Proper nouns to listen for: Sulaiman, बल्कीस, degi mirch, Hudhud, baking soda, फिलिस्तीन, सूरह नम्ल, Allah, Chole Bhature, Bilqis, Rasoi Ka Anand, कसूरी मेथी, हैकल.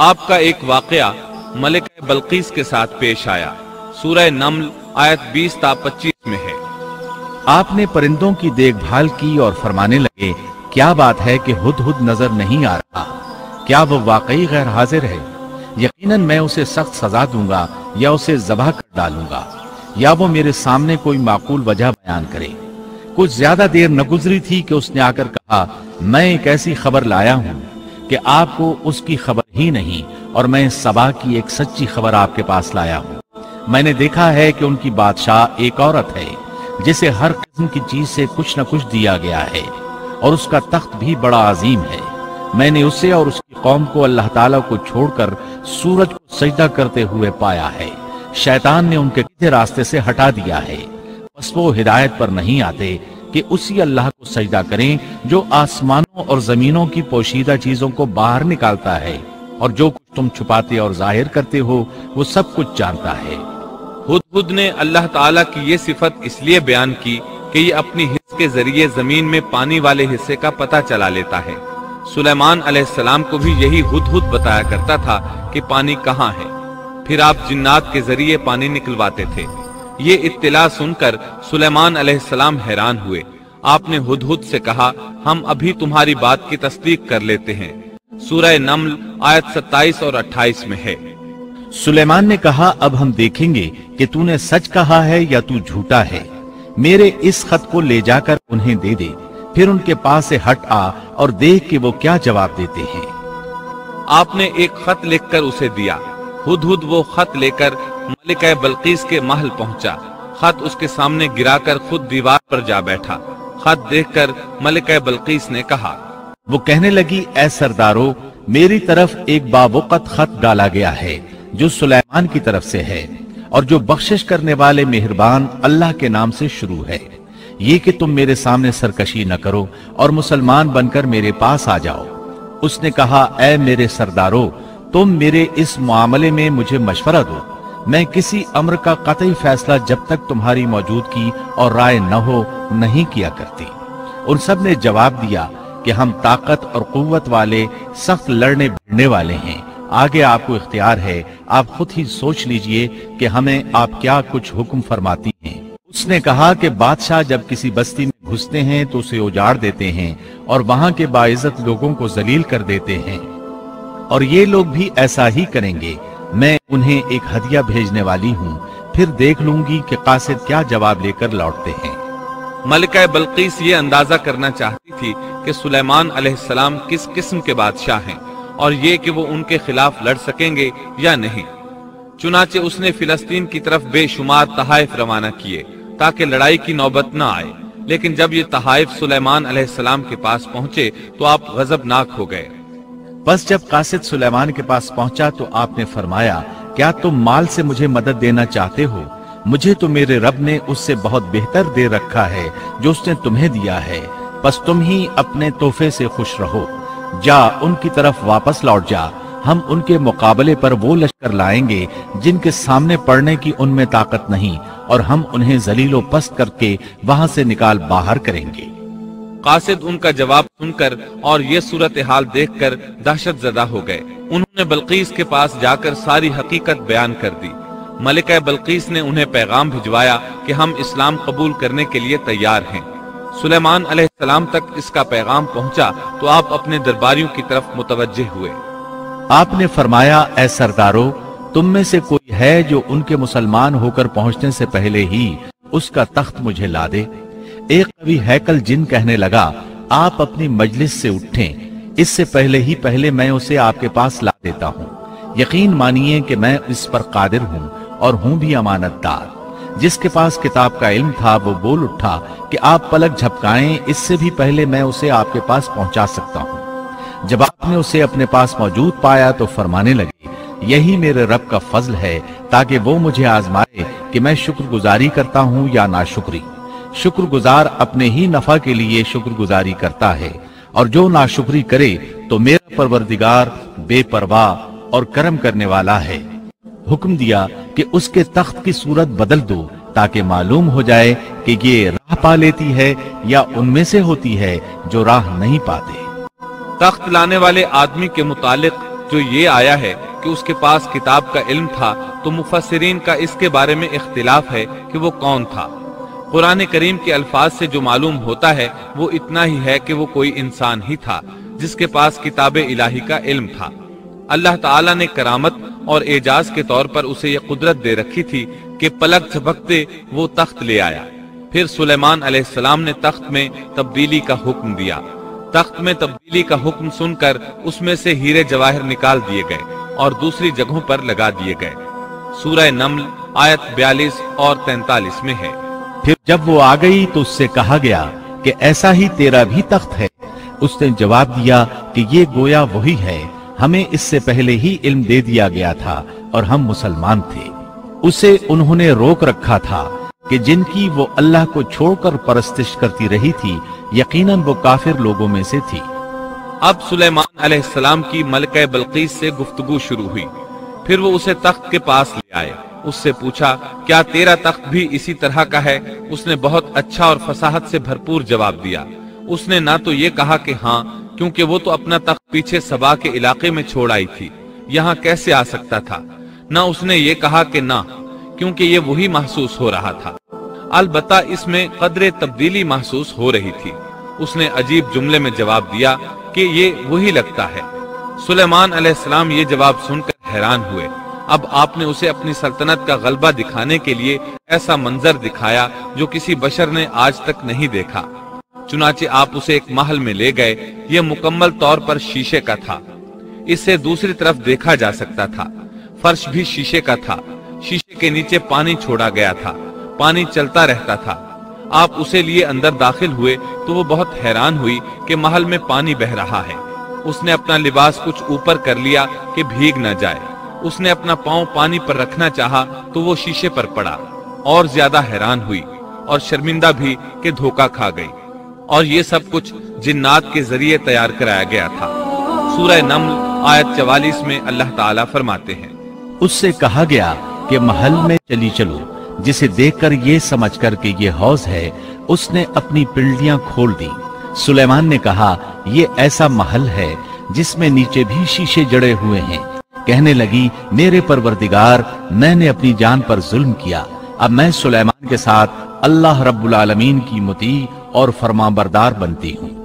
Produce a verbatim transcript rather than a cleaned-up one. आपका एक वाकया मलिका बल्कीस के साथ पेश आया। सूरह नम्ल आयत बीस से पच्चीस में है। आपने परिंदों की देखभाल की और फरमाने लगे, क्या बात है कि हुदहुद नजर नहीं आ रहा? क्या वो वाकई गैर हाजिर है? यकीनन मैं उसे सख्त सजा दूंगा या उसे जबह कर डालूंगा या वो मेरे सामने कोई माकूल वजह बयान करे। कुछ ज्यादा देर न गुजरी थी कि उसने आकर कहा, मैं एक ऐसी खबर लाया हूँ कि आपको उसकी खबर ही नहीं, और मैं सबा की एक सच्ची खबर आपके पास लाया हूँ। मैंने देखा है कि उनकी बादशाह एक औरत है जिसे हर किस्म की चीज से कुछ न कुछ दिया गया है, और उसका तख्त भी बड़ा अजीम है। मैंने उसे और उसकी कौम को अल्लाह ताला को छोड़कर सूरज को सजदा करते हुए पाया है। शैतान ने उनके सीधे रास्ते से हटा दिया है, बस वो हिदायत पर नहीं आते कि उसी अल्लाह को सजदा करें जो आसमानों और जमीनों की पोशीदा चीजों को बाहर निकालता है, और जो कुछ तुम छुपाते और जाहिर करते हो वो सब कुछ जानता है। हुदहुद ने अल्लाह ताला की ये सिफत इसलिए बयान की कि ये अपनी हिस्स के जरिए जमीन में पानी वाले हिस्से का पता चला लेता है। सुलेमान अलैहिस्सलाम को भी यही हुदहुद बताया करता था कि पानी कहाँ है, फिर आप जिन्नात के जरिए पानी निकलवाते थे। ये इत्तिला सुनकर सुलेमान अलैहिस्सलाम हैरान हुए। आपने हुदहुद से कहा, हम अभी तुम्हारी बात की तस्दीक कर लेते हैं। सूरह नम्ल आयत सत्ताईस और अट्ठाईस में है। सुलेमान ने कहा, अब हम देखेंगे कि तूने सच कहा है या तू झूठा है। मेरे इस खत को ले जाकर उन्हें दे दे, फिर उनके पास से हट आ और देख कि वो क्या जवाब देते हैं। आपने एक खत लिखकर उसे दिया। हुदहुद वो खत लेकर मलिका बल्कीस के महल पहुंचा। खत उसके सामने गिराकर खुद दीवार पर जा बैठा। खत देखकर मलिका बल्कीस ने कहा, वो कहने लगी, ऐ सरदारो, मेरी तरफ एक बावक़त खत डाला गया है जो सुलेमान की तरफ से है, और जो बख्शिश करने वाले मेहरबान अल्लाह के नाम से शुरू है। ये कि तुम मेरे सामने सरकशी न करो और मुसलमान बनकर मेरे पास आ जाओ। उसने कहा, ऐ मेरे सरदारो, तुम मेरे इस मामले में मुझे मशवरा दो। मैं किसी अम्र का कतई फैसला जब तक तुम्हारी मौजूदगी और राय न हो नहीं किया करती। उन सब ने जवाब दिया कि हम ताकत और कुव्वत वाले, सख्त लड़ने भिड़ने वाले हैं। आगे आपको इख्तियार है, आप खुद ही सोच लीजिए कि हमें आप क्या कुछ हुक्म फरमाती हैं। उसने कहा कि बादशाह जब किसी बस्ती में घुसते हैं तो उसे उजाड़ देते हैं और वहां के बाइज्जत लोगों को जलील कर देते हैं, और ये लोग भी ऐसा ही करेंगे। मैं उन्हें एक हदिया भेजने वाली हूँ, फिर देख लूंगी कि कासिद क्या जवाब लेकर लौटते हैं। मलिका बल्कीस ये अंदाजा करना चाहती थी कि सुलेमान अलैहिस्सलाम किस किस्म के बादशाह हैं, और ये कि वो उनके खिलाफ लड़ सकेंगे या नहीं। चुनाचे उसने फिलिस्तीन की तरफ बेशुमार तहाइफ रवाना किए ताकि लड़ाई की नौबत न आए, लेकिन जब ये तहाइफ सुलेमान अलैहिस्सलाम के पास पहुंचे तो आप गजबनाक हो गए। बस जब कासिद सुलेमान के पास पहुंचा तो आपने फरमाया, क्या तुम माल से मुझे मदद देना चाहते हो? मुझे तो मेरे रब ने उससे बहुत बेहतर दे रखा है जो उसने तुम्हें दिया है। बस तुम ही अपने तोहफे से खुश रहो। जा, उनकी तरफ वापस लौट जा। हम उनके मुकाबले पर वो लश्कर लाएंगे जिनके सामने पड़ने की उनमें ताकत नहीं, और हम उन्हें जलीलो पस्त करके वहां से निकाल बाहर करेंगे। कासिद उनका जवाब सुनकर और ये सूरत हाल देखकर दहशत ज़दा हो गए। उन्होंने बल्कीस के पास जाकर सारी हकीकत बयान कर दी। मलिका बल्कीस ने उन्हें पैगाम भिजवाया कि हम इस्लाम कबूल करने के लिए तैयार हैं। सुलेमान अलैहिस्सलाम तक इसका पैगाम पहुंचा तो आप अपने दरबारियों की तरफ मुतवज्जे हुए। आपने फरमाया, ऐ सरदारो, तुम में से कोई है जो उनके मुसलमान होकर पहुंचने से पहले ही उसका तख्त मुझे ला दे? एक कवि हैकल जिन कहने लगा, आप अपनी मजलिस से उठें, इससे पहले ही पहले मैं उसे आपके पास ला देता हूँ। यकीन मानिए कि मैं इस पर कादिर हूँ और हूँ भी अमानतदार। जिसके पास किताब का इल्म था वो बोल उठा कि आप पलक झपकाएं, इससे भी पहले मैं उसे आपके पास पहुंचा सकता हूं। जब आपने उसे अपने पास मौजूद पाया तो फरमाने लगे, यही मेरे रब का फजल है ताकि वो मुझे आजमाए कि मैं शुक्रगुजारी करता हूं या नाशुक्री। शुक्रगुजार अपने ही नफा के लिए शुक्रगुजारी करता है, और जो नाशुक्री करे तो मेरा परवरदिगार बेपरवाह और कर्म करने वाला है। हुक्म दिया कि उसके तख्त की सूरत बदल दो ताकि मालूम हो जाए कि ये राह पा लेती है या उनमें से होती है जो राह नहीं पाते। तख्त लाने वाले आदमी के मुतालिक जो ये आया है कि उसके पास किताब का इल्म था, तो मुफस्सिरीन का इसके बारे में इख्तिलाफ है कि वो कौन था। कुरान करीम के अल्फाज से जो मालूम होता है वो इतना ही है कि वो कोई इंसान ही था जिसके पास किताब इलाही का इल्म था। अल्लाह ताला ने करामत और एजाज के तौर पर उसे ये कुदरत दे रखी थी कि पलक झपकते वो तख्त ले आया। फिर सुलेमान अलैहिस्सलाम ने तख्त में तब्दीली का हुक्म दिया। तख्त में तब्दीली का हुक्म सुनकर उसमें से हीरे जवाहर निकाल दिए गए और दूसरी जगहों पर लगा दिए गए। सूरह नम्ल आयत बयालीस और तैंतालीस में है। फिर जब वो आ गई तो उससे कहा गया कि ऐसा ही तेरा भी तख्त है। उसने जवाब दिया कि ये गोया वही है, हमें इससे पहले ही इल्म दे दिया गया था और हम मुसलमान थे। उसे उन्होंने रोक रखा था कि जिनकी वो अल्लाह को छोड़कर परस्तिश करती रही थी, यकीनन वो काफिर लोगों में से थी। अब सुलेमान अलैहिस्सलाम की मलका बिल्कीस से गुफ्तगू शुरू हुई। फिर वो उसे तख्त के पास ले आए, उससे पूछा क्या तेरा तख्त भी इसी तरह का है। उसने बहुत अच्छा और फसाहत से भरपूर जवाब दिया। उसने ना तो ये कहा कि हाँ, क्योंकि वो तो अपना तख्त पीछे सबा के इलाके में छोड़ आई थी, यहाँ कैसे आ सकता था। ना उसने ये कहा कि ना, क्योंकि ये वही महसूस हो रहा था, अलबत्ता इसमें कदरे तब्दीली महसूस हो रही थी। उसने अजीब जुमले में जवाब दिया कि ये वही लगता है। सुलेमान अलैहिस्सलाम ये जवाब सुनकर हैरान हुए। अब आपने उसे अपनी सल्तनत का गलबा दिखाने के लिए ऐसा मंजर दिखाया जो किसी बशर ने आज तक नहीं देखा। चुनाचे आप उसे एक महल में ले गए। यह मुकम्मल तौर पर शीशे का था, इससे दूसरी तरफ देखा जा सकता था। फर्श भी शीशे का था, शीशे के नीचे पानी छोड़ा गया था, पानी चलता रहता था। आप उसे लिए अंदर दाखिल हुए तो वो बहुत हैरान हुई कि महल में पानी बह रहा है। उसने अपना लिबास कुछ ऊपर कर लिया कि भीग न जाए। उसने अपना पाँव पानी पर रखना चाहा तो वो शीशे पर पड़ा और ज्यादा हैरान हुई और शर्मिंदा भी कि धोखा खा गई। और ये सब कुछ जिन्नात के जरिए तैयार कराया गया था। सूरह नम्ल आयत चवालीस में अल्लाह ताला फरमाते हैं, उससे कहा गया कि महल में चली चलो, जिसे देखकर ये समझकर कि ये हौज है, उसने अपनी पिंडलियां खोल दी। सुलेमान ने कहा, ये ऐसा महल है जिसमें नीचे भी शीशे जड़े हुए हैं। कहने लगी, मेरे परवरदिगार, मैंने अपनी जान पर जुल्म किया। अब मैं सुलेमान के साथ अल्लाह रब्बुल आलमीन की मुती और फरमाबरदार बनती हूँ।